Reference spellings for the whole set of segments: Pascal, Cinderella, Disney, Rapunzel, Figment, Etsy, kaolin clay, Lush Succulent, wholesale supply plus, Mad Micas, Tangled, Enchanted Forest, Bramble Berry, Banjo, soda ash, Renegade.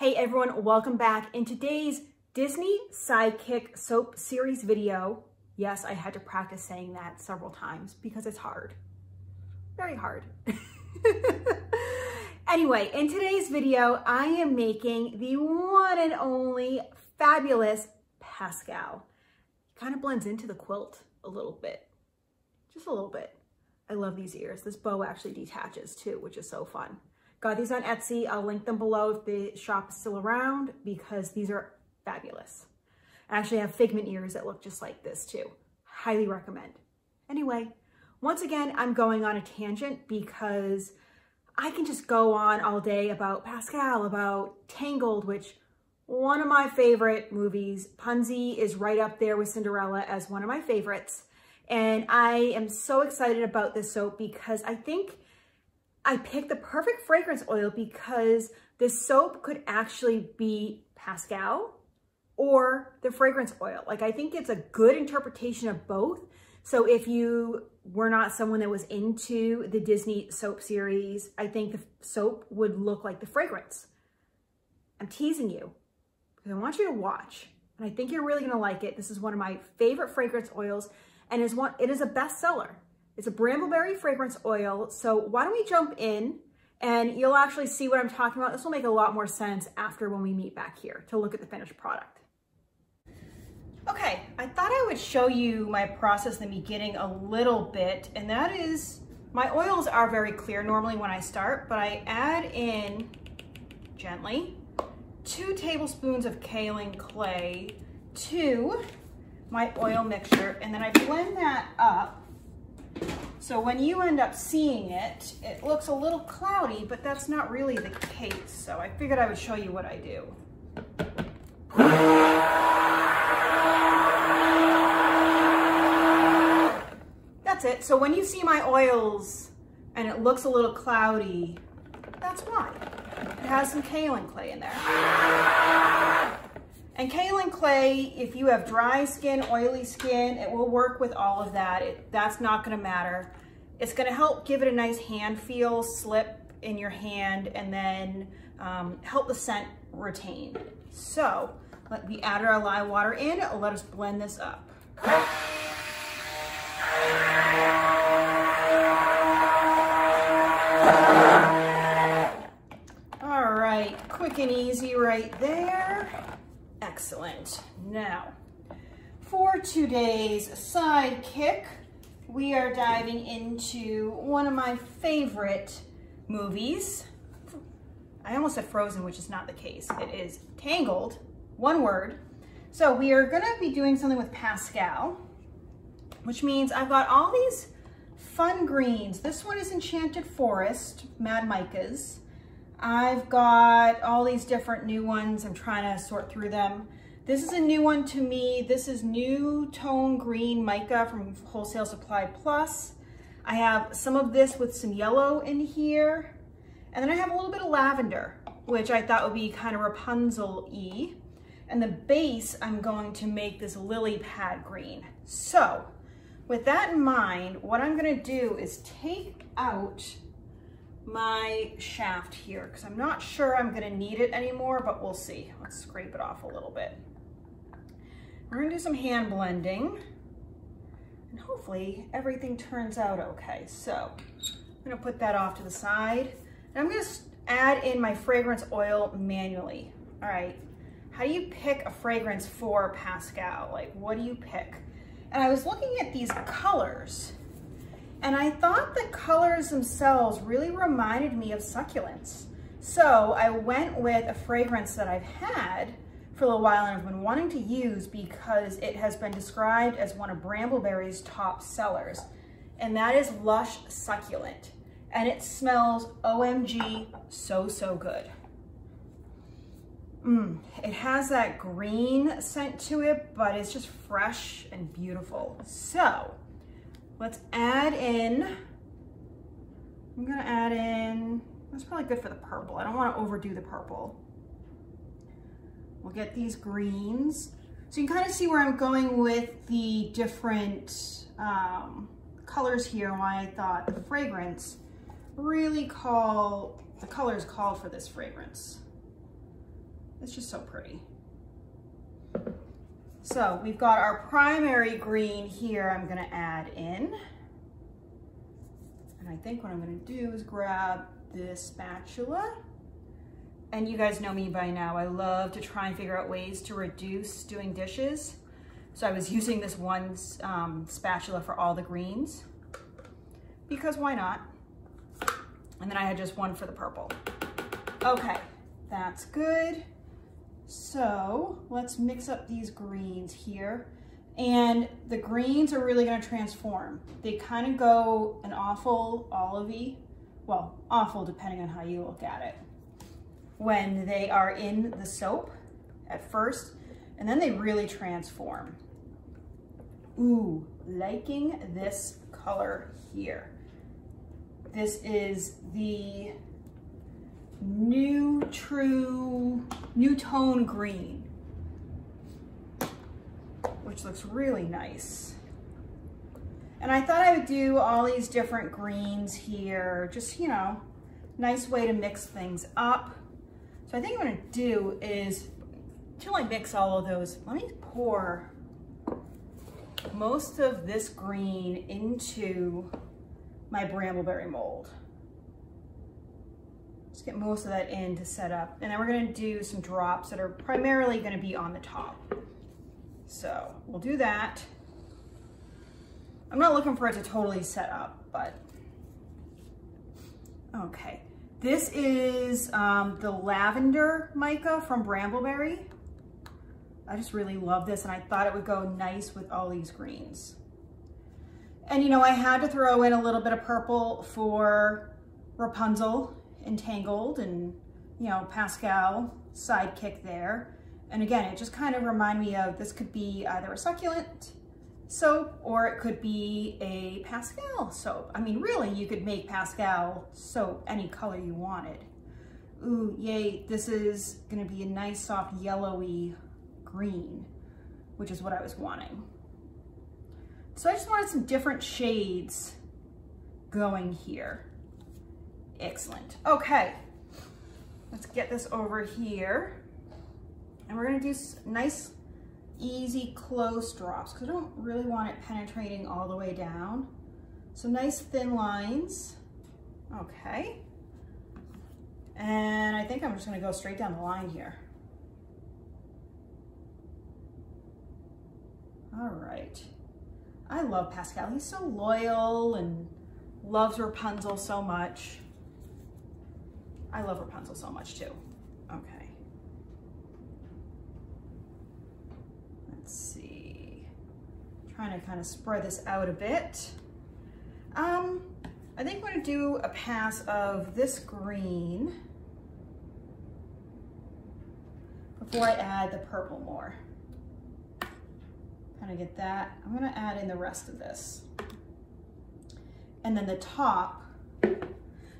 Hey everyone, welcome back. In today's Disney Sidekick Soap Series video, yes, I had to practice saying that several times because it's hard. Very hard. Anyway, in today's video, I am making the one and only fabulous Pascal. Kind of blends into the quilt a little bit. Just a little bit. I love these ears. This bow actually detaches too, which is so fun. Got these on Etsy. I'll link them below if the shop is still around because these are fabulous. I actually have Figment ears that look just like this too. Highly recommend. Anyway, once again, I'm going on a tangent because I can just go on all day about Pascal, about Tangled, which one of my favorite movies. Punzi is right up there with Cinderella as one of my favorites. And I am so excited about this soap because I think I picked the perfect fragrance oil because this soap could actually be Pascal or the fragrance oil. Like, I think it's a good interpretation of both. So if you were not someone that was into the Disney soap series, I think the soap would look like the fragrance. I'm teasing you because I want you to watch, and I think you're really gonna like it. This is one of my favorite fragrance oils, and it is a bestseller. It's a Bramble Berry fragrance oil. So why don't we jump in and you'll actually see what I'm talking about. This will make a lot more sense after when we meet back here to look at the finished product. Okay, I thought I would show you my process in the beginning a little bit, and that is, my oils are very clear normally when I start, but I add in, gently, 2 tablespoons of kaolin clay to my oil mixture, and then I blend that up. So when you end up seeing it, it looks a little cloudy, but that's not really the case. So I figured I would show you what I do. That's it. So when you see my oils and it looks a little cloudy, that's why. It has some kaolin clay in there. And kaolin clay, if you have dry skin, oily skin, it will work with all of that. That's not gonna matter. It's gonna help give it a nice hand feel, slip in your hand, and then help the scent retain. So we added our lye water in. Let us blend this up. All right, quick and easy right there. Excellent. Now, for today's sidekick, we are diving into one of my favorite movies. I almost said Frozen, which is not the case. It is Tangled, one word. So we are going to be doing something with Pascal, which means I've got all these fun greens. This one is Enchanted Forest, Mad Micas. I've got all these different new ones. I'm trying to sort through them. This is a new one to me. This is New Tone Green Mica from Wholesale Supply Plus. I have some of this with some yellow in here. And then I have a little bit of lavender, which I thought would be kind of Rapunzel-y. And the base, I'm going to make this lily pad green. So with that in mind, what I'm gonna do is take out my shaft here because I'm not sure I'm gonna need it anymore, but we'll see. Let's scrape it off a little bit. We're gonna do some hand blending and hopefully everything turns out okay. So I'm gonna put that off to the side and I'm gonna add in my fragrance oil manually. All right, how do you pick a fragrance for Pascal? Like, what do you pick? And I was looking at these colors, and I thought the colors themselves really reminded me of succulents. So I went with a fragrance that I've had for a little while and I've been wanting to use because it has been described as one of Bramble Berry's top sellers. And that is Lush Succulent. And it smells OMG so, so good. It has that green scent to it, but it's just fresh and beautiful. So let's add in, I'm gonna add in, that's probably good for the purple. I don't wanna overdo the purple. We'll get these greens. So you can kind of see where I'm going with the different colors here and why I thought the fragrance really the colors called for this fragrance. It's just so pretty. So we've got our primary green here I'm gonna add in. And I think what I'm gonna do is grab this spatula. And you guys know me by now, I love to try and figure out ways to reduce doing dishes. So I was using this one spatula for all the greens, because why not? And then I had just one for the purple. Okay, that's good. So let's mix up these greens here. And the greens are really gonna transform. They kind of go an awful olivey, well, awful depending on how you look at it, when they are in the soap at first, and then they really transform. Ooh, liking this color here. This is the new true, new tone green, which looks really nice. And I thought I would do all these different greens here, just, you know, nice way to mix things up. So I think what I'm gonna do is, until I mix all of those, let me pour most of this green into my Bramble Berry mold. Just get most of that in to set up. And then we're gonna do some drops that are primarily gonna be on the top. So we'll do that. I'm not looking for it to totally set up, but okay. This is the lavender mica from Bramble Berry. I just really love this, and I thought it would go nice with all these greens. And you know, I had to throw in a little bit of purple for Rapunzel and Tangled, and you know, Pascal, sidekick there. And again, it just kind of reminded me of, this could be either a succulent soap or it could be a Pascal soap. I mean, really, you could make Pascal soap any color you wanted. Ooh, yay, this is gonna be a nice soft yellowy green, which is what I was wanting. So I just wanted some different shades going here. Excellent. Okay, let's get this over here. And we're gonna do nice, easy close drops, because I don't really want it penetrating all the way down. So nice thin lines. Okay. And I think I'm just gonna go straight down the line here. All right. I love Pascal. He's so loyal and loves Rapunzel so much. I love Rapunzel so much too. Okay. Let's see, I'm trying to kind of spread this out a bit. I think I'm gonna do a pass of this green before I add the purple more. Kind of get that. I'm gonna add in the rest of this. And then the top,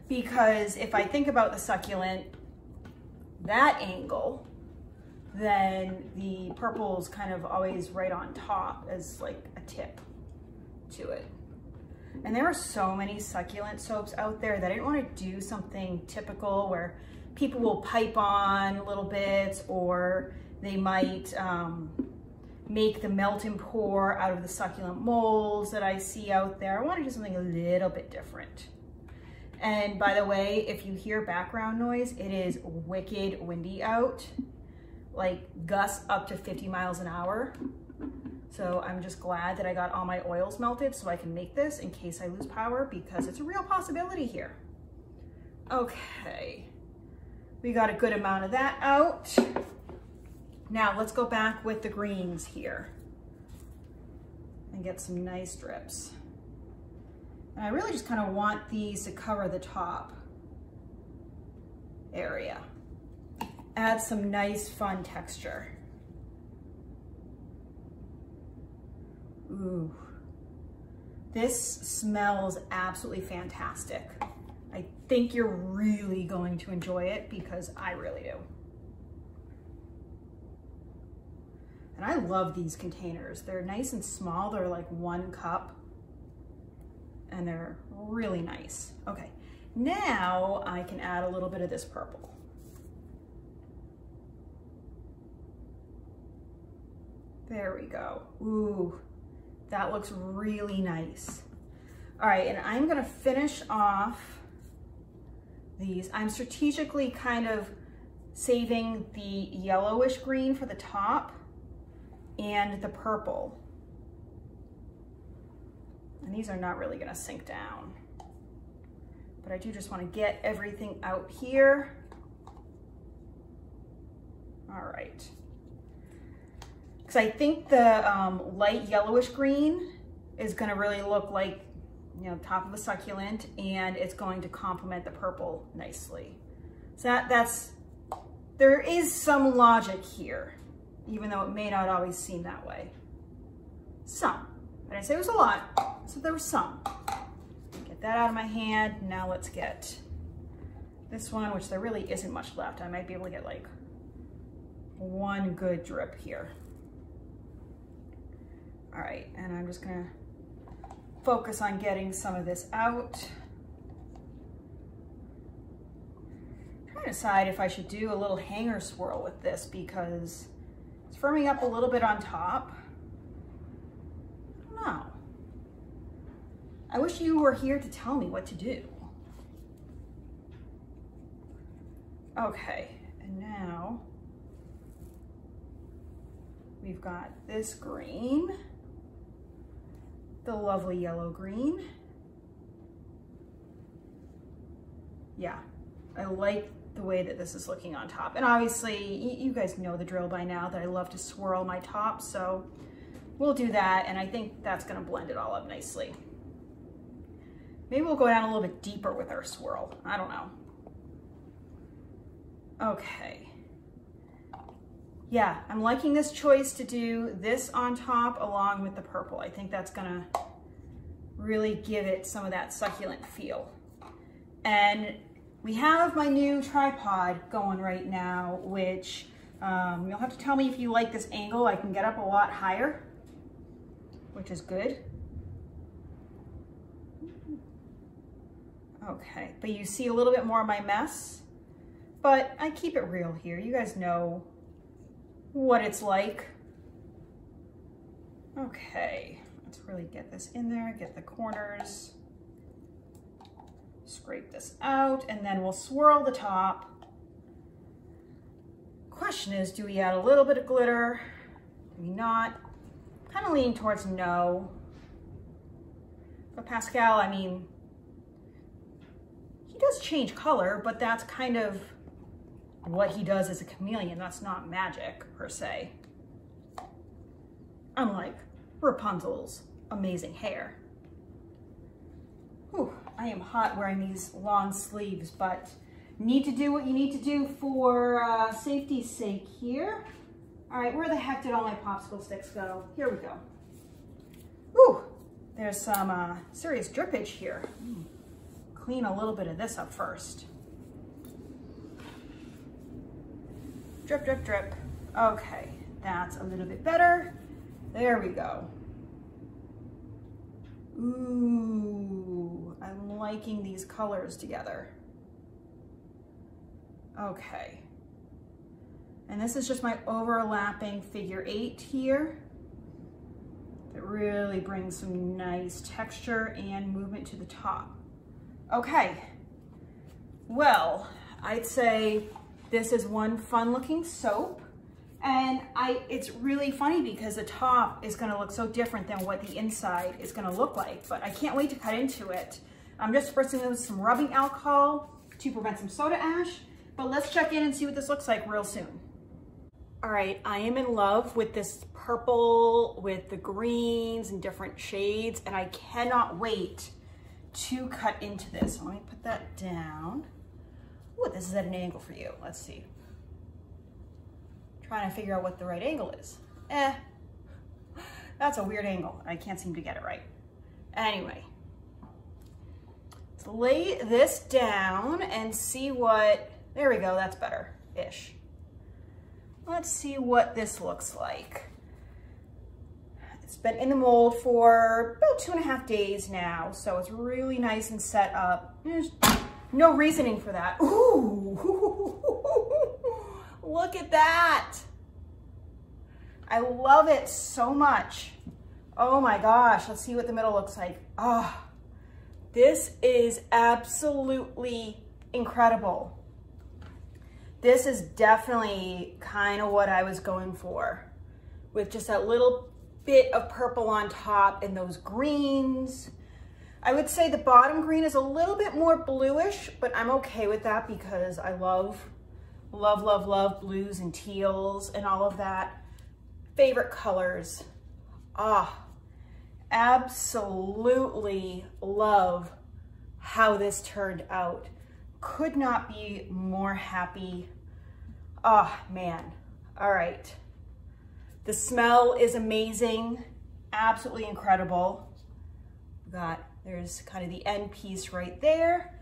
because if I think about the succulent, that angle, then the purple's kind of always right on top as like a tip to it. And there are so many succulent soaps out there that I didn't want to do something typical where people will pipe on little bits, or they might make the melt and pour out of the succulent molds that I see out there. I want to do something a little bit different. And by the way, if you hear background noise, it is wicked windy out. Like gusts up to 50 miles an hour. So I'm just glad that I got all my oils melted so I can make this in case I lose power, because it's a real possibility here. Okay, we got a good amount of that out. Now let's go back with the greens here and get some nice drips. And I really just kind of want these to cover the top area. Add some nice fun texture. Ooh, this smells absolutely fantastic. I think you're really going to enjoy it, because I really do. And I love these containers. They're nice and small. They're like 1 cup and they're really nice. Okay, now I can add a little bit of this purple. There we go. Ooh, that looks really nice. All right, and I'm gonna finish off these. I'm strategically kind of saving the yellowish green for the top and the purple. And these are not really gonna sink down, but I do just wanna get everything out here. All right. Because I think the light yellowish green is gonna really look like, you know, top of a succulent, and it's going to complement the purple nicely. So there is some logic here, even though it may not always seem that way. Some. I didn't say it was a lot, so there was some. Get that out of my hand. Now let's get this one, which there really isn't much left. I might be able to get like one good drip here. All right, and I'm just gonna focus on getting some of this out. I'm trying to decide if I should do a little hanger swirl with this because it's firming up a little bit on top. I don't know. I wish you were here to tell me what to do. Okay, and now we've got this green, the lovely yellow green. Yeah, I like the way that this is looking on top. And obviously, you guys know the drill by now that I love to swirl my top, so we'll do that, and I think that's gonna blend it all up nicely. Maybe we'll go down a little bit deeper with our swirl, I don't know. Okay. Yeah, I'm liking this choice to do this on top along with the purple. I think that's gonna really give it some of that succulent feel. And we have my new tripod going right now, which you'll have to tell me if you like this angle. I can get up a lot higher, which is good. Okay, but you see a little bit more of my mess, but I keep it real here. You guys know what it's like. Okay, let's really get this in there, get the corners, scrape this out, and then we'll swirl the top. Question is, do we add a little bit of glitter? Do we not? Kind of leaning towards no. But Pascal, I mean, he does change color, but that's kind of what he does as a chameleon. That's not magic per se. Unlike Rapunzel's amazing hair. Whew, I am hot wearing these long sleeves, but need to do what you need to do for safety's sake here. All right, where the heck did all my popsicle sticks go? Here we go. Whew, there's some serious drippage here. Clean a little bit of this up first. Drip, drip, drip. Okay, that's a little bit better. There we go. Ooh, I'm liking these colors together. Okay. And this is just my overlapping figure 8 here. That really brings some nice texture and movement to the top. Okay. Well, I'd say this is one fun looking soap, and it's really funny because the top is gonna look so different than what the inside is gonna look like, but I can't wait to cut into it. I'm just spritzing it with some rubbing alcohol to prevent some soda ash, but let's check in and see what this looks like real soon. All right, I am in love with this purple with the greens and different shades, and I cannot wait to cut into this. Let me put that down. Ooh, this is at an angle for you. Let's see. Trying to figure out what the right angle is. That's a weird angle. I can't seem to get it right. Anyway, let's lay this down and see what, there we go, that's better-ish. Let's see what this looks like. It's been in the mold for about 2.5 days now, so it's really nice and set up. No reasoning for that. Ooh, look at that. I love it so much. Oh my gosh, let's see what the middle looks like. Oh, this is absolutely incredible. This is definitely kind of what I was going for, with just that little bit of purple on top and those greens. I would say the bottom green is a little bit more bluish, but I'm okay with that because I love blues and teals and all of that. Favorite colors. Ah, absolutely love how this turned out. Could not be more happy. Ah, man. All right. The smell is amazing. Absolutely incredible. There's kind of the end piece right there.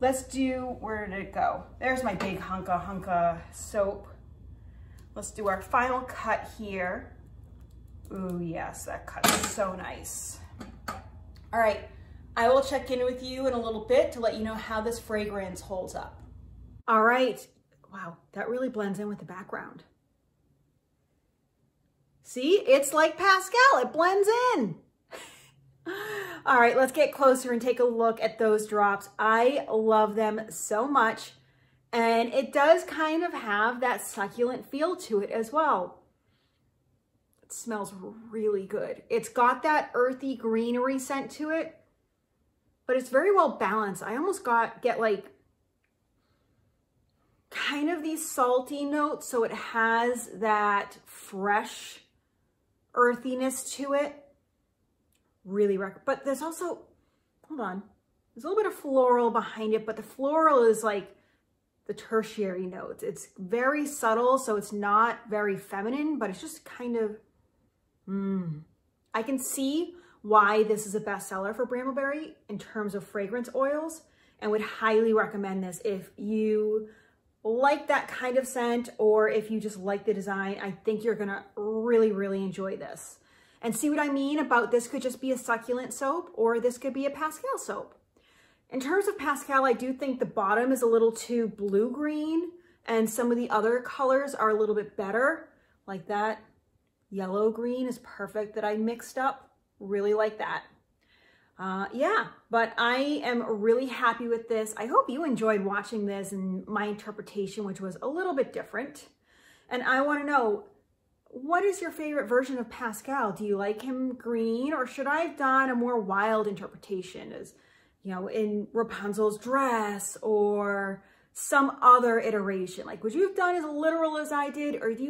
Let's do, where did it go? There's my big hunka soap. Let's do our final cut here. Ooh, yes, that cut is so nice. All right, I will check in with you in a little bit to let you know how this fragrance holds up. All right, wow, that really blends in with the background. See, it's like Pascal, it blends in. All right, let's get closer and take a look at those drops. I love them so much. And it does kind of have that succulent feel to it as well. It smells really good. It's got that earthy greenery scent to it, but it's very well balanced. I almost get like kind of these salty notes. So it has that fresh earthiness to it. Really recommend, but there's also, hold on, there's a little bit of floral behind it, but the floral is like the tertiary notes. It's very subtle, so it's not very feminine, but it's just kind of, I can see why this is a bestseller for Bramble Berry in terms of fragrance oils, and would highly recommend this if you like that kind of scent, or if you just like the design. I think you're gonna really, really enjoy this. And see what I mean about this could just be a succulent soap, or this could be a Pascal soap. In terms of Pascal, I do think the bottom is a little too blue-green, and some of the other colors are a little bit better. Like that yellow-green is perfect that I mixed up. Really like that. Yeah, but I am really happy with this. I hope you enjoyed watching this and my interpretation, which was a little bit different. And I want to know, what is your favorite version of Pascal? Do you like him green, or should I have done a more wild interpretation, as you know, in Rapunzel's dress or some other iteration? Like, would you have done as literal as I did, or do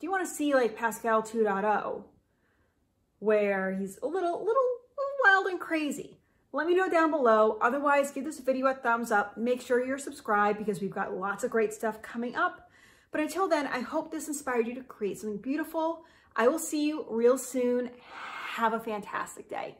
you want to see like Pascal 2.0, where he's a little wild and crazy? Let me know down below. Otherwise, give this video a thumbs up. Make sure you're subscribed because we've got lots of great stuff coming up. But until then, I hope this inspired you to create something beautiful. I will see you real soon. Have a fantastic day.